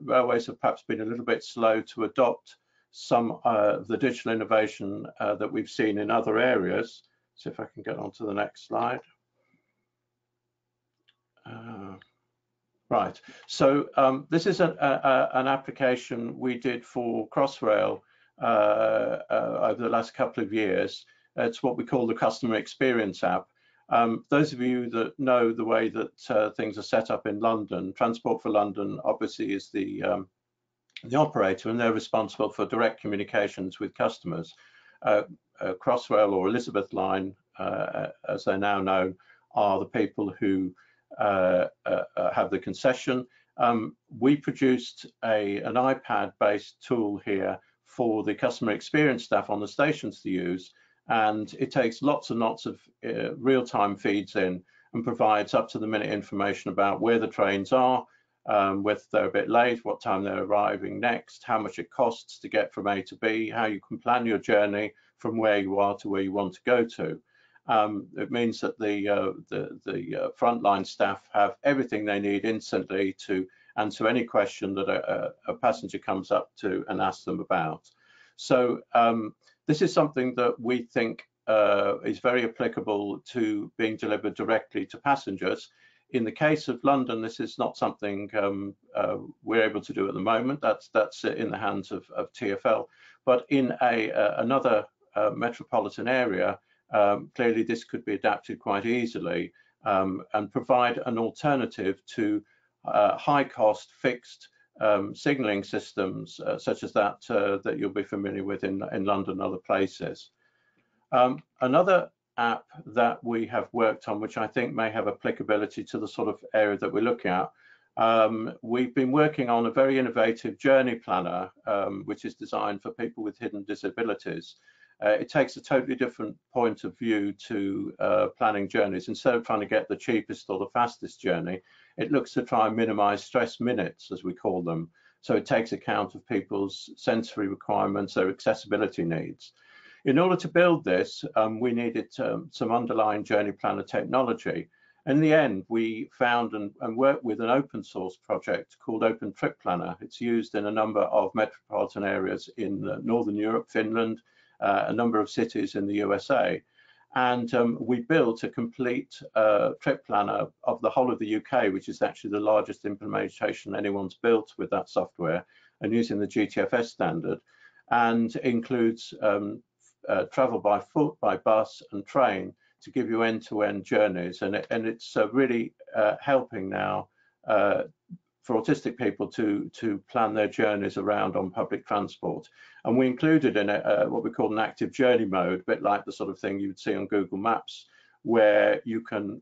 railways have perhaps been a little bit slow to adopt some of the digital innovation that we've seen in other areas. So if I can get on to the next slide. Right, so this is an application we did for Crossrail over the last couple of years. It's what we call the customer experience app. Those of you that know the way that things are set up in London, Transport for London obviously is the operator, and they're responsible for direct communications with customers. Crossrail or Elizabeth Line, as they're now known, are the people who have the concession. We produced an iPad-based tool here for the customer experience staff on the stations to use, and it takes lots and lots of real-time feeds in and provides up-to-the-minute information about where the trains are, whether they're a bit late, what time they're arriving next, how much it costs to get from A to B, how you can plan your journey from where you are to where you want to go to. It means that the frontline staff have everything they need instantly to answer any question that a passenger comes up to and asks them about. So this is something that we think is very applicable to being delivered directly to passengers. In the case of London, this is not something we're able to do at the moment. That's in the hands of TfL. But in another metropolitan area, clearly this could be adapted quite easily and provide an alternative to high-cost fixed signalling systems such as that you'll be familiar with in London and other places. Another app that we have worked on, which I think may have applicability to the sort of area that we're looking at, we've been working on a very innovative journey planner, which is designed for people with hidden disabilities. It takes a totally different point of view to planning journeys. Instead of trying to get the cheapest or the fastest journey, it looks to try and minimize stress minutes, as we call them. So it takes account of people's sensory requirements, their accessibility needs. In order to build this, we needed some underlying journey planner technology. In the end, we found and worked with an open source project called Open Trip Planner. It's used in a number of metropolitan areas in Northern Europe, Finland, a number of cities in the USA. And we built a complete trip planner of the whole of the UK, which is actually the largest implementation anyone's built with that software and using the GTFS standard, and includes travel by foot, by bus and train to give you end-to-end journeys. And it's really helping now for autistic people to plan their journeys around on public transport. And we included in it what we call an active journey mode, a bit like the sort of thing you'd see on Google Maps, where you can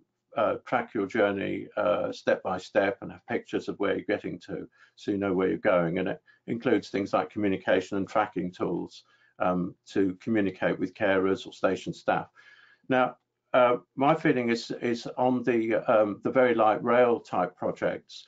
track your journey step by step and have pictures of where you're getting to, so you know where you're going. And it includes things like communication and tracking tools to communicate with carers or station staff. Now, my feeling is on the very light rail type projects,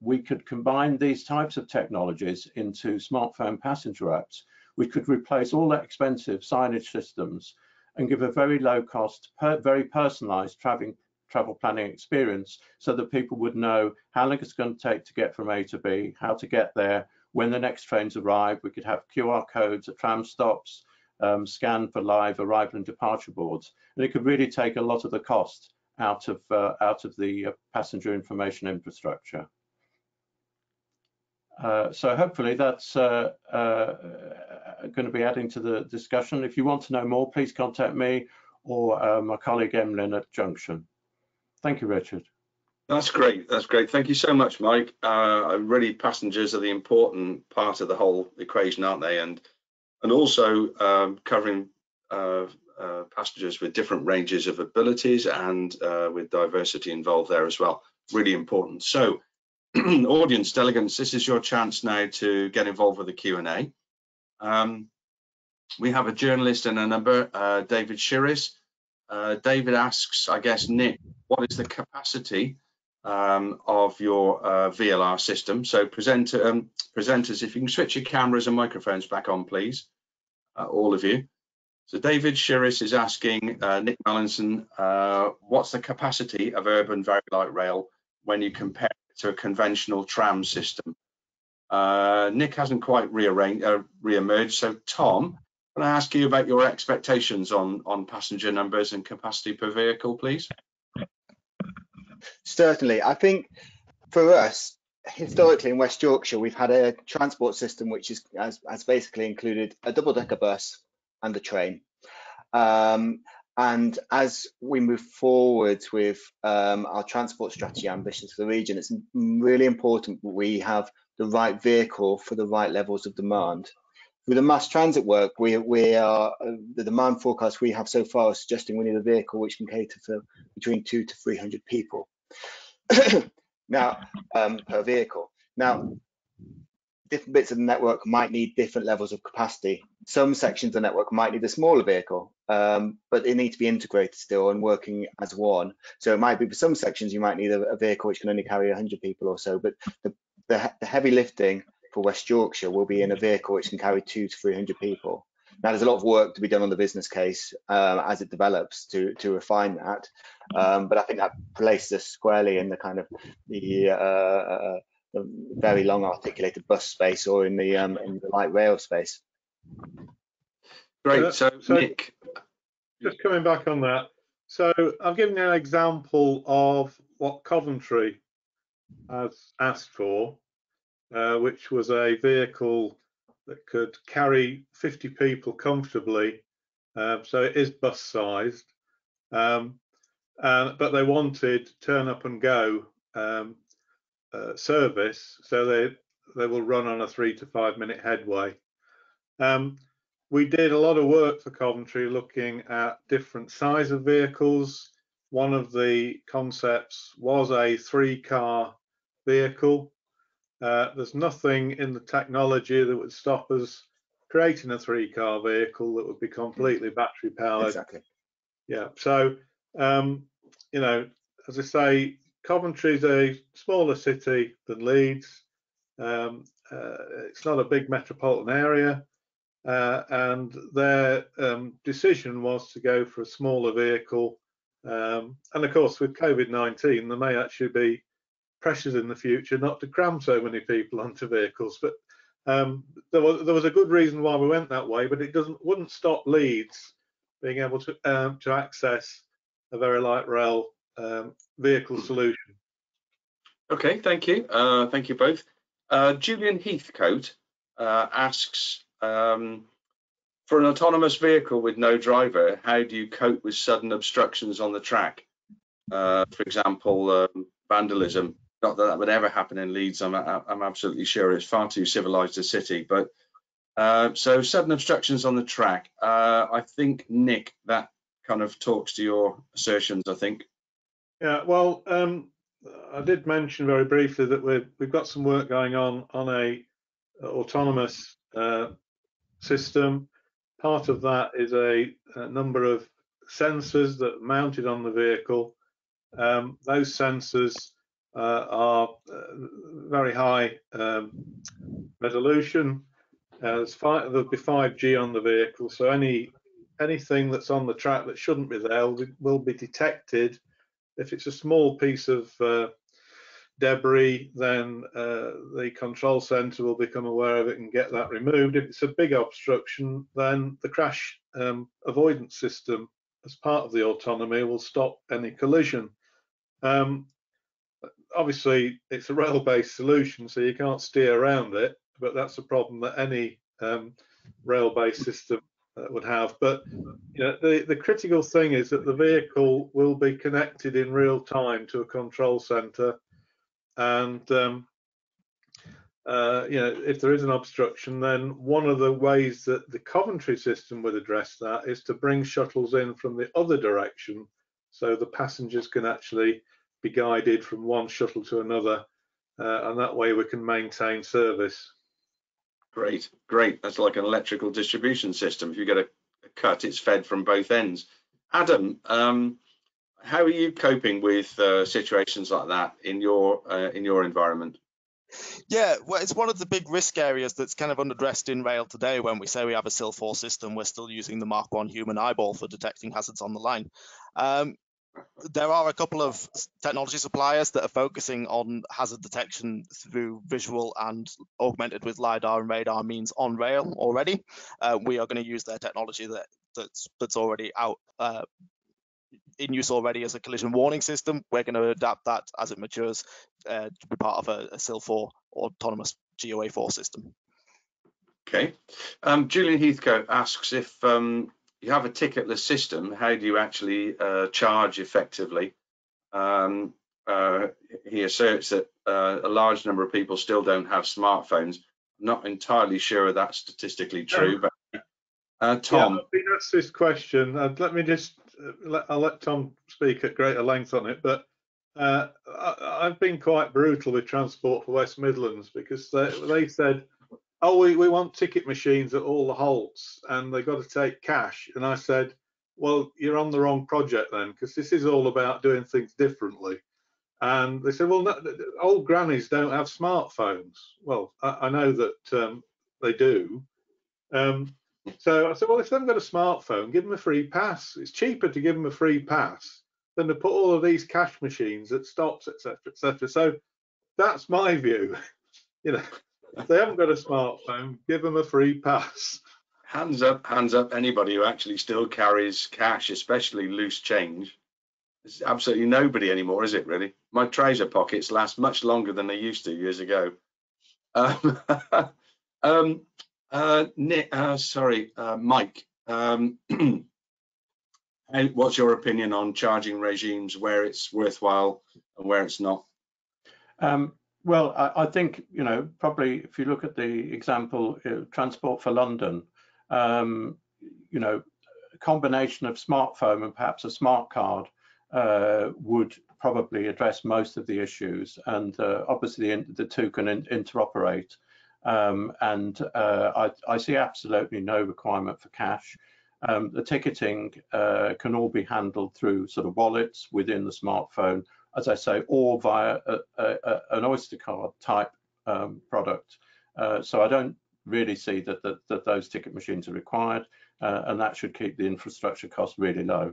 we could combine these types of technologies into smartphone passenger apps, we could replace all the expensive signage systems and give a very low cost, very personalised travel planning experience, so that people would know how long it's going to take to get from A to B, how to get there, when the next trains arrive. We could have QR codes at tram stops, scan for live arrival and departure boards, and it could really take a lot of the cost out of the passenger information infrastructure. So hopefully that's going to be adding to the discussion. If you want to know more, please contact me or my colleague Emlyn at Junction. Thank you, Richard. That's great. That's great. Thank you so much, Mike. Really, passengers are the important part of the whole equation, aren't they? And also covering passengers with different ranges of abilities and with diversity involved there as well. Really important. So, audience, delegates, this is your chance now to get involved with the Q&A. We have a journalist and a number, David Shiris. David asks, I guess, Nick, what is the capacity of your VLR system? So presenters, if you can switch your cameras and microphones back on, please, all of you. So David Shiris is asking Nick Mallinson, what's the capacity of urban very light rail when you compare it to a conventional tram system? Nick hasn't quite re-emerged, so Tom, can I ask you about your expectations on passenger numbers and capacity per vehicle, please? Certainly. I think for us, historically in West Yorkshire, we've had a transport system which is, has basically included a double-decker bus and a train. And as we move forward with our transport strategy ambitions for the region, it's really important that we have the right vehicle for the right levels of demand. With the mass transit work, the demand forecast we have so far is suggesting we need a vehicle which can cater for between 200 to 300 people now per vehicle. Now, different bits of the network might need different levels of capacity. Some sections of the network might need a smaller vehicle, but they need to be integrated still and working as one. So it might be for some sections you might need a vehicle which can only carry 100 people or so, but the heavy lifting for West Yorkshire will be in a vehicle which can carry 200 to 300 people. Now, there's a lot of work to be done on the business case as it develops to refine that, but I think that places us squarely in the kind of the very long articulated bus space, or in the light rail space. Great. So Nick, just coming back on that. So I've given you an example of what Coventry has asked for, which was a vehicle that could carry 50 people comfortably, so it is bus sized, but they wanted turn up and go service, so they will run on a 3 to 5 minute headway. We did a lot of work for Coventry looking at different size of vehicles. One of the concepts was a 3-car vehicle. There's nothing in the technology that would stop us creating a 3-car vehicle that would be completely battery powered. Exactly. Yeah. So, you know, as I say, Coventry's a smaller city than Leeds. It's not a big metropolitan area, and their decision was to go for a smaller vehicle. And of course, with COVID-19, there may actually be pressures in the future not to cram so many people onto vehicles, but there was a good reason why we went that way. But it wouldn't stop Leeds being able to access a very light rail vehicle solution. Okay, thank you. Thank you both. Julian Heathcote asks, for an autonomous vehicle with no driver, how do you cope with sudden obstructions on the track? For example, vandalism. Not that that would ever happen in Leeds. I'm absolutely sure it's far too civilized a city. But so sudden obstructions on the track. I think, Nick, that kind of talks to your assertions, I think. Yeah. Well, I did mention very briefly that we've got some work going on a autonomous system. Part of that is a number of sensors that are mounted on the vehicle. Those sensors are very high resolution, There'll be 5G on the vehicle, so anything that's on the track that shouldn't be there will be detected. If it's a small piece of debris, then the control centre will become aware of it and get that removed. If it's a big obstruction, then the crash avoidance system, as part of the autonomy, will stop any collision. Obviously, it's a rail-based solution, so you can't steer around it, but that's a problem that any rail-based system would have. But you know, the critical thing is that the vehicle will be connected in real time to a control centre, and you know, if there is an obstruction, then one of the ways that the Coventry system would address that is to bring shuttles in from the other direction, so the passengers can actually be guided from one shuttle to another, and that way we can maintain service. Great, great. That's like an electrical distribution system. If you get a cut, it's fed from both ends. Adam, how are you coping with situations like that in your environment? Yeah, well, it's one of the big risk areas that's kind of underdressed in rail today. When we say we have a SIL 4 system, we're still using the Mark 1 human eyeball for detecting hazards on the line. There are a couple of technology suppliers that are focusing on hazard detection through visual and augmented with LiDAR and radar means on rail already. We are going to use their technology that's already out in use already as a collision warning system. We're going to adapt that as it matures to be part of a SIL 4 autonomous GOA4 system. Okay. Julian Heathcote asks, if you have a ticketless system, how do you actually charge effectively? He asserts that a large number of people still don't have smartphones. Not entirely sure that's statistically true, but Tom. Yeah, I've been asked this question. Let me just I'll let Tom speak at greater length on it, but I've been quite brutal with Transport for West Midlands, because they said, oh, we want ticket machines at all the halts and they've got to take cash. And I said, well, you're on the wrong project then, because this is all about doing things differently. And they said, well, no, old grannies don't have smartphones. Well, I know that they do. So I said, well, if they've got a smartphone, give them a free pass. It's cheaper to give them a free pass than to put all of these cash machines at stops, etc., etc. So that's my view. You know, if they haven't got a smartphone, give them a free pass. Hands up, anybody who actually still carries cash, especially loose change. There's absolutely nobody anymore, is it really? My trouser pockets last much longer than they used to years ago. Mike, what's your opinion on charging regimes, where it's worthwhile and where it's not? Well, I think, you know, probably if you look at the example, Transport for London, you know, a combination of smartphone and perhaps a smart card would probably address most of the issues. And obviously the two can interoperate. I see absolutely no requirement for cash. The ticketing can all be handled through sort of wallets within the smartphone, as I say, or via an Oyster card type product. So I don't really see that those ticket machines are required, and that should keep the infrastructure costs really low.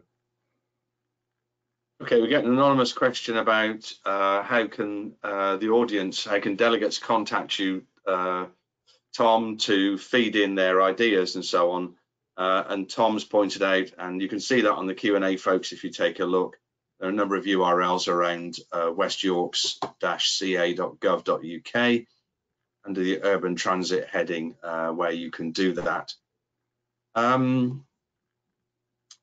Okay, we get an anonymous question about how can delegates contact you, Tom, to feed in their ideas and so on. And Tom's pointed out, and you can see that on the Q&A, folks, if you take a look, there are a number of URLs around westyorks-ca.gov.uk under the urban transit heading where you can do that.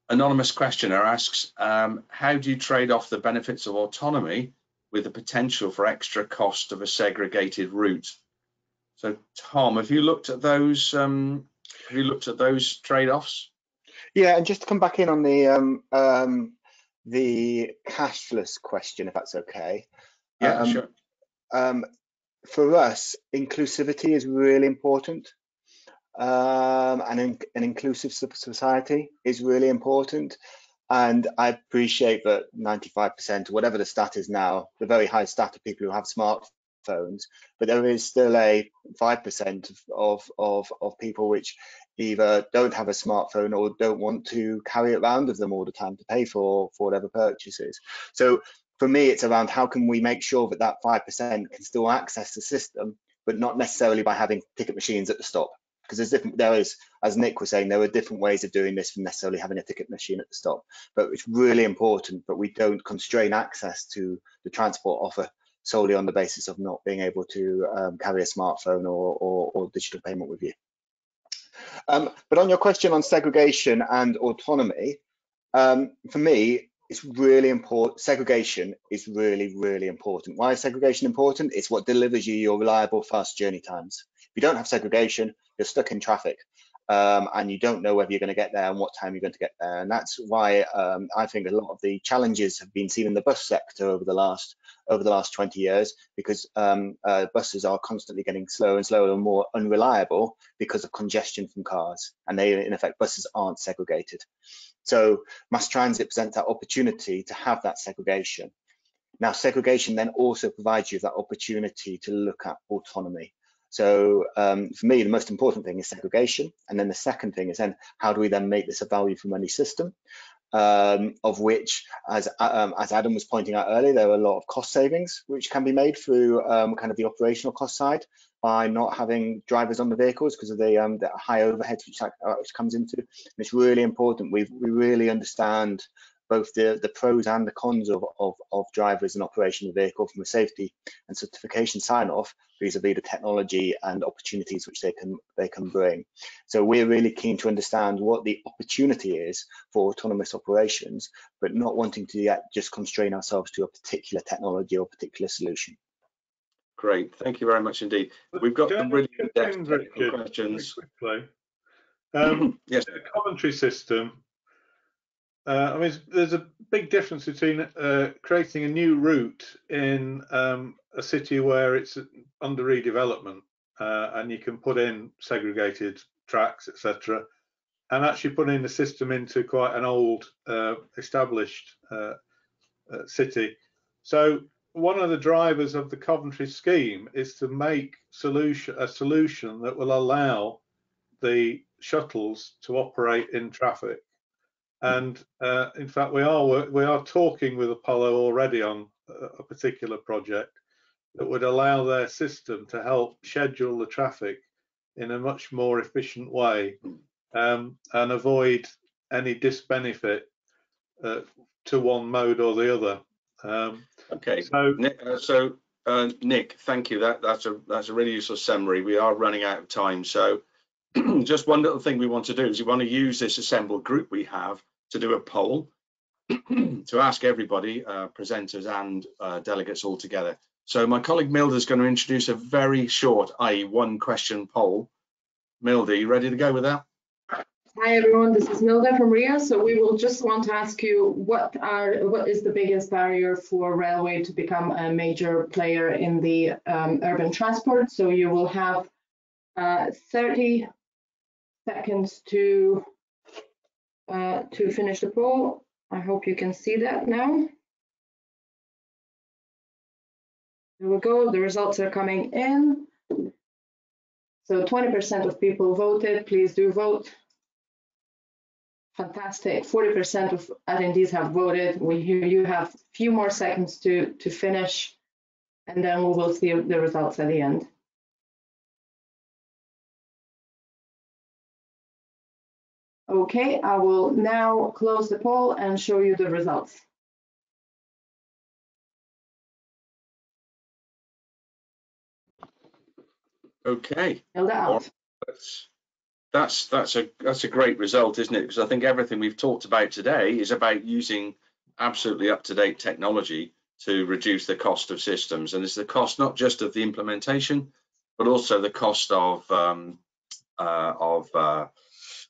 Anonymous questioner asks, how do you trade off the benefits of autonomy with the potential for extra cost of a segregated route? So, Tom, have you looked at those? Have you looked at those trade-offs? Yeah, and just to come back in on the cashless question, if that's okay. Yeah, sure. For us, inclusivity is really important. And an inclusive society is really important, and I appreciate that 95% or whatever the stat is now, the very high stat of people who have smartphones phones, but there is still a 5% of people which either don't have a smartphone or don't want to carry it around with them all the time to pay for whatever purchases. So for me, it's around how can we make sure that that 5% can still access the system, but not necessarily by having ticket machines at the stop. Because there's different, there is, as Nick was saying, there are different ways of doing this from necessarily having a ticket machine at the stop. But it's really important that we don't constrain access to the transport offer solely on the basis of not being able to carry a smartphone or digital payment with you. But on your question on segregation and autonomy, for me, it's really important. Segregation is really, really important. Why is segregation important? It's what delivers you your reliable, fast journey times. If you don't have segregation, you're stuck in traffic and you don't know whether you're going to get there and what time you're going to get there. And that's why I think a lot of the challenges have been seen in the bus sector over the last 20 years, because buses are constantly getting slower and slower and more unreliable because of congestion from cars. And they, in effect, buses aren't segregated. So mass transit presents that opportunity to have that segregation. Now, segregation then also provides you that opportunity to look at autonomy. So for me, the most important thing is segregation. And then the second thing is then, how do we then make this a value for money system? Of which, as Adam was pointing out earlier, there are a lot of cost savings which can be made through kind of the operational cost side by not having drivers on the vehicles because of the high overheads which comes into. And it's really important we really understand both the pros and the cons of drivers and operation of the vehicle from a safety and certification sign-off vis-a-vis the technology and opportunities which they can bring. So we're really keen to understand what the opportunity is for autonomous operations, but not wanting to yet just constrain ourselves to a particular technology or particular solution. Great, thank you very much indeed. We've got some really good questions. Yes, the Coventry system. I mean, there's a big difference between creating a new route in a city where it's under redevelopment and you can put in segregated tracks, etc., and actually putting the system into quite an old, established city. So one of the drivers of the Coventry scheme is to make a solution that will allow the shuttles to operate in traffic. And in fact, we are talking with Apollo already on a particular project that would allow their system to help schedule the traffic in a much more efficient way and avoid any disbenefit to one mode or the other. Okay. So Nick, Nick, thank you. That's a really useful summary. We are running out of time, so. Just one little thing we want to do is we want to use this assembled group we have to do a poll to ask everybody, presenters and delegates all together. So my colleague Milda is going to introduce a very short, i.e. one question poll. Milda, you ready to go with that? Hi everyone, this is Milda from RIA. So we will just want to ask you what is the biggest barrier for railway to become a major player in the urban transport? So you will have 30 seconds to finish the poll. I hope you can see that now. There we go, the results are coming in. So 20% of people voted, please do vote. Fantastic, 40% of attendees have voted. You have a few more seconds to finish, and then we will see the results at the end. Okay, I will now close the poll and show you the results. Okay. That's a great result, isn't it? Because I think everything we've talked about today is about using absolutely up-to-date technology to reduce the cost of systems, and it's the cost not just of the implementation, but also the cost of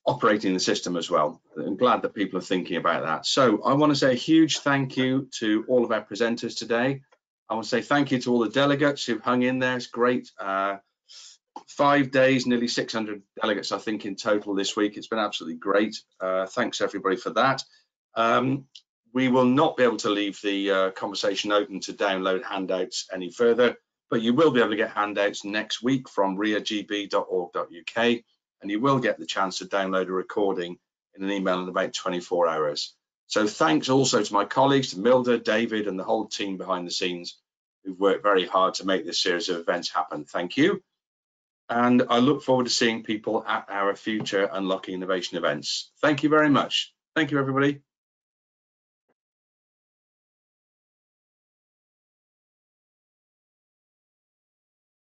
operating the system as well. I'm glad that people are thinking about that. So I want to say a huge thank you to all of our presenters today. I want to say thank you to all the delegates who've hung in there. It's great. 5 days, nearly 600 delegates, I think, in total this week. It's been absolutely great. Thanks everybody for that. We will not be able to leave the conversation open to download handouts any further. But you will be able to get handouts next week from reagb.org.uk, and you will get the chance to download a recording in an email in about 24 hours. So thanks also to my colleagues, to Milda, David, and the whole team behind the scenes who've worked very hard to make this series of events happen. Thank you. And I look forward to seeing people at our future Unlocking Innovation events. Thank you very much. Thank you, everybody.